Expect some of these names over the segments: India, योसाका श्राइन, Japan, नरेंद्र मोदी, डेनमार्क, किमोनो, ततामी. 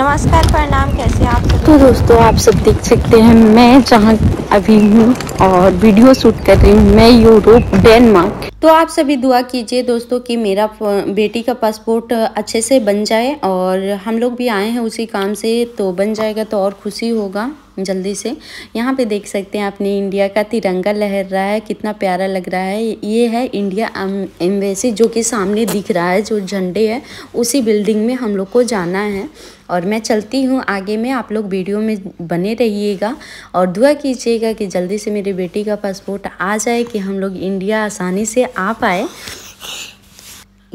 नमस्कार प्रणाम, कैसे आप सब। तो दोस्तों आप सब देख सकते हैं मैं जहाँ अभी हूँ और वीडियो शूट कर रही हूँ मैं यूरोप डेनमार्क। तो आप सभी दुआ कीजिए दोस्तों कि मेरा बेटी का पासपोर्ट अच्छे से बन जाए और हम लोग भी आए हैं उसी काम से, तो बन जाएगा तो और खुशी होगा जल्दी से। यहाँ पे देख सकते हैं अपने इंडिया का तिरंगा लहर रहा है, कितना प्यारा लग रहा है। ये है इंडिया एम्बेसी जो कि सामने दिख रहा है, जो झंडे है उसी बिल्डिंग में हम लोग को जाना है और मैं चलती हूँ आगे में। आप लोग वीडियो में बने रहिएगा और दुआ कीजिएगा कि जल्दी से मेरी बेटी का पासपोर्ट आ जाए कि हम लोग इंडिया आसानी से आ पाए।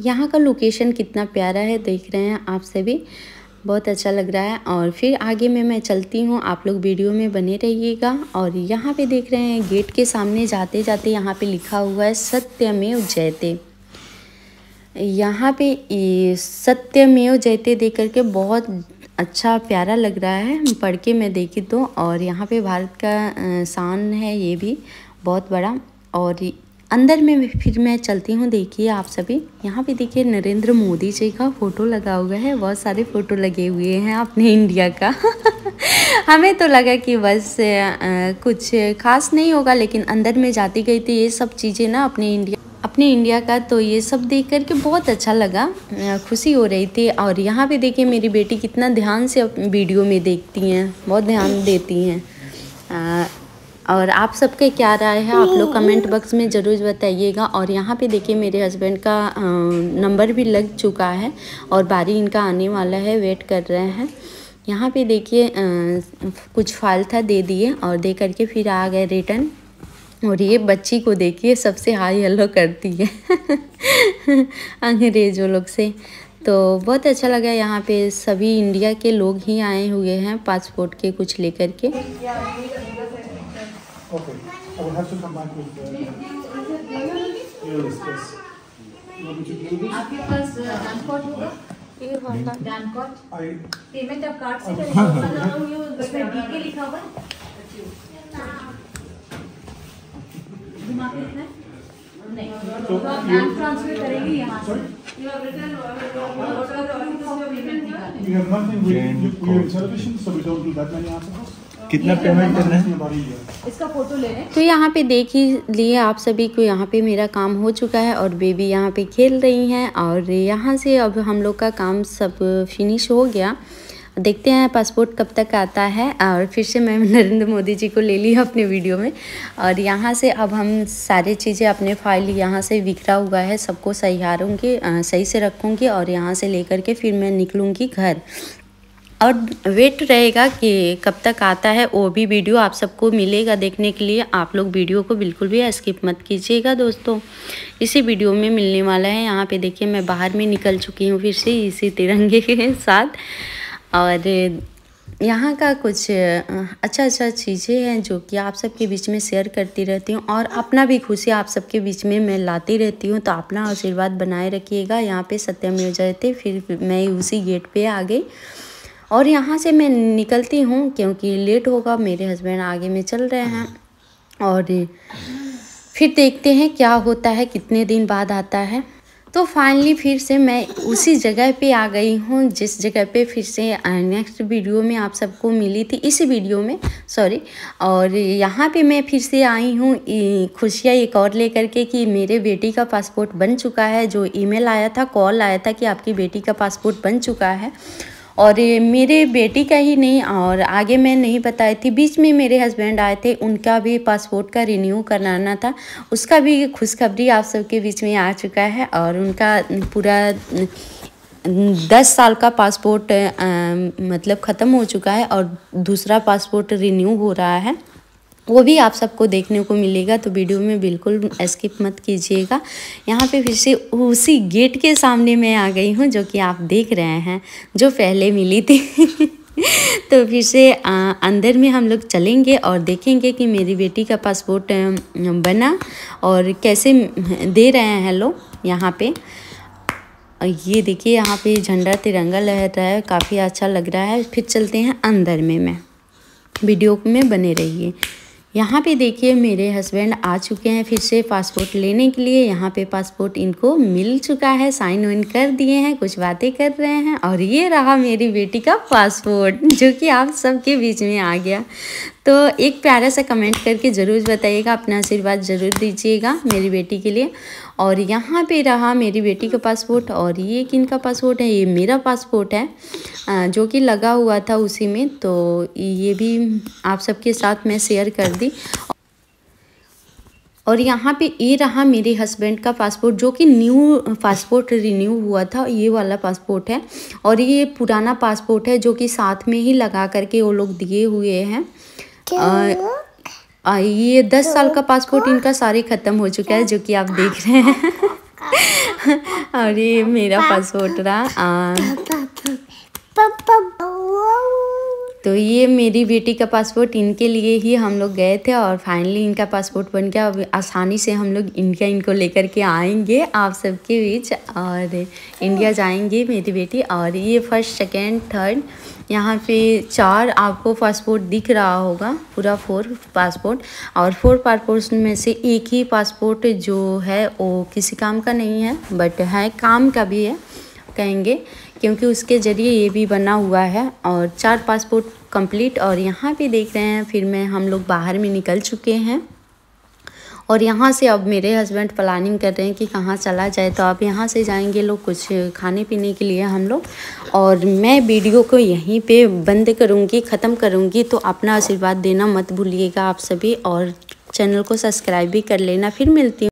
यहाँ का लोकेशन कितना प्यारा है, देख रहे हैं आप सभी, बहुत अच्छा लग रहा है। और फिर आगे में मैं चलती हूँ, आप लोग वीडियो में बने रहिएगा। और यहाँ पे देख रहे हैं गेट के सामने जाते जाते यहाँ पे लिखा हुआ है सत्यमेव जयते। यहाँ पे सत्यमेव जयते देख करके बहुत अच्छा प्यारा लग रहा है, पढ़ के मैं देखी तो। और यहाँ पे भारत का शान है ये भी बहुत बड़ा। और अंदर में फिर मैं चलती हूँ, देखिए आप सभी यहाँ पे देखिए नरेंद्र मोदी जी का फ़ोटो लगा हुआ है, बहुत सारे फ़ोटो लगे हुए हैं अपने इंडिया का। हमें तो लगा कि बस कुछ खास नहीं होगा, लेकिन अंदर में जाती गई थी ये सब चीज़ें ना अपने इंडिया का, तो ये सब देख करके बहुत अच्छा लगा, खुशी हो रही थी। और यहाँ पे देखिए मेरी बेटी कितना ध्यान से वीडियो में देखती हैं, बहुत ध्यान देती हैं। और आप सबके क्या राय है आप लोग कमेंट बॉक्स में ज़रूर बताइएगा। और यहाँ पे देखिए मेरे हस्बैंड का नंबर भी लग चुका है और बारी इनका आने वाला है, वेट कर रहे हैं। यहाँ पे देखिए कुछ फाइल था, दे दिए और दे करके फिर आ गए रिटर्न। और ये बच्ची को देखिए सबसे हाई हेलो करती है अंग्रेजों लोग से, तो बहुत अच्छा लगा। यहाँ पे सभी इंडिया के लोग ही आए हुए हैं पासपोर्ट के कुछ लेकर के। Okay, I will have to come back with your space. आपके पास डांस कोड होगा? ये होगा डांस कोड। पेमेंट आप कार्ड से करेंगे? उसमें डीके लिखा हुआ है। दिमाग कितना? नहीं। तो आप बैंक ट्रांसफर करेंगे यहाँ से। You have written order payment का? We have nothing. We have reservation, so we don't do that many answers. कितना पेमेंट करना है इसका फोटो ले रहे हैं। तो यहाँ पे देख ही लिए आप सभी को, यहाँ पे मेरा काम हो चुका है और बेबी यहाँ पे खेल रही हैं। और यहाँ से अब हम लोग का काम सब फिनिश हो गया, देखते हैं पासपोर्ट कब तक आता है। और फिर से मैं नरेंद्र मोदी जी को ले लिया अपने वीडियो में। और यहाँ से अब हम सारे चीज़ें अपने फाइल यहाँ से बिखरा हुआ है सबको सहारूँगी, सही से रखूँगी और यहाँ से ले करके फिर मैं निकलूँगी घर। और वेट रहेगा कि कब तक आता है, वो भी वीडियो आप सबको मिलेगा देखने के लिए। आप लोग वीडियो को बिल्कुल भी स्किप मत कीजिएगा दोस्तों, इसी वीडियो में मिलने वाला है। यहाँ पे देखिए मैं बाहर में निकल चुकी हूँ फिर से इसी तिरंगे के साथ। और यहाँ का कुछ अच्छा चीज़ें हैं जो कि आप सबके बीच में शेयर करती रहती हूँ और अपना भी खुशी आप सबके बीच में मैं लाती रहती हूँ। तो अपना आशीर्वाद बनाए रखिएगा। यहाँ पे सत्यमेव जयते, फिर मैं उसी गेट पे आ गई और यहाँ से मैं निकलती हूँ क्योंकि लेट होगा, मेरे हस्बैंड आगे में चल रहे हैं। और फिर देखते हैं क्या होता है, कितने दिन बाद आता है। तो फाइनली फिर से मैं उसी जगह पे आ गई हूँ जिस जगह पे फिर से नेक्स्ट वीडियो में आप सबको मिली थी, इसी वीडियो में सॉरी। और यहाँ पे मैं फिर से आई हूँ खुशियाँ एक और लेकर के कि मेरे बेटी का पासपोर्ट बन चुका है। जो ईमेल आया था, कॉल आया था कि आपकी बेटी का पासपोर्ट बन चुका है। और मेरे बेटी का ही नहीं, और आगे मैं नहीं बताई थी, बीच में मेरे हस्बैंड आए थे, उनका भी पासपोर्ट का रिन्यू कराना था, उसका भी खुशखबरी आप सबके बीच में आ चुका है। और उनका पूरा 10 साल का पासपोर्ट मतलब ख़त्म हो चुका है और दूसरा पासपोर्ट रिन्यू हो रहा है, वो भी आप सबको देखने को मिलेगा। तो वीडियो में बिल्कुल स्किप मत कीजिएगा। यहाँ पे फिर से उसी गेट के सामने मैं आ गई हूँ जो कि आप देख रहे हैं, जो पहले मिली थी तो फिर से अंदर में हम लोग चलेंगे और देखेंगे कि मेरी बेटी का पासपोर्ट बना और कैसे दे रहे हैं लोग। यहाँ पे ये देखिए, यहाँ पे झंडा तिरंगा लहर रहा है, काफ़ी अच्छा लग रहा है। फिर चलते हैं अंदर में, मैं वीडियो में बने रहिए। यहाँ पे देखिए मेरे हस्बैंड आ चुके हैं फिर से पासपोर्ट लेने के लिए। यहाँ पे पासपोर्ट इनको मिल चुका है, साइन इन कर दिए हैं, कुछ बातें कर रहे हैं। और ये रहा मेरी बेटी का पासपोर्ट जो कि आप सबके बीच में आ गया। तो एक प्यारा सा कमेंट करके ज़रूर बताइएगा, अपना आशीर्वाद ज़रूर दीजिएगा मेरी बेटी के लिए। और यहाँ पे रहा मेरी बेटी का पासपोर्ट। और ये किन का पासपोर्ट है? ये मेरा पासपोर्ट है जो कि लगा हुआ था उसी में, तो ये भी आप सबके साथ मैं शेयर कर दी। और यहाँ पे ये रहा मेरे हस्बैंड का पासपोर्ट जो कि न्यू पासपोर्ट रिन्यू हुआ था, ये वाला पासपोर्ट है। और ये पुराना पासपोर्ट है जो कि साथ में ही लगा करके वो लोग दिए हुए हैं। ये 10 साल का पासपोर्ट इनका सारे ख़त्म हो चुका है जो कि आप देख रहे हैं। और ये मेरा पासपोर्ट रहा। तो ये मेरी बेटी का पासपोर्ट इनके लिए ही हम लोग गए थे और फाइनली इनका पासपोर्ट बन गया। अब आसानी से हम लोग इनको लेकर के आएंगे आप सबके बीच और इंडिया जाएंगे मेरी बेटी। और ये 1st, 2nd, 3rd यहाँ पे 4 आपको पासपोर्ट दिख रहा होगा, पूरा 4 पासपोर्ट। और 4 पासपोर्ट में से एक ही पासपोर्ट जो है वो किसी काम का नहीं है, बट है काम का भी है कहेंगे, क्योंकि उसके ज़रिए ये भी बना हुआ है। और 4 पासपोर्ट कंप्लीट। और यहाँ पे देख रहे हैं फिर मैं हम लोग बाहर में निकल चुके हैं। और यहाँ से अब मेरे हस्बैंड प्लानिंग कर रहे हैं कि कहाँ चला जाए, तो आप यहाँ से जाएंगे लोग कुछ खाने पीने के लिए हम लोग। और मैं वीडियो को यहीं पे बंद करूँगी, ख़त्म करूँगी। तो अपना आशीर्वाद देना मत भूलिएगा आप सभी, और चैनल को सब्सक्राइब भी कर लेना। फिर मिलती हूँ।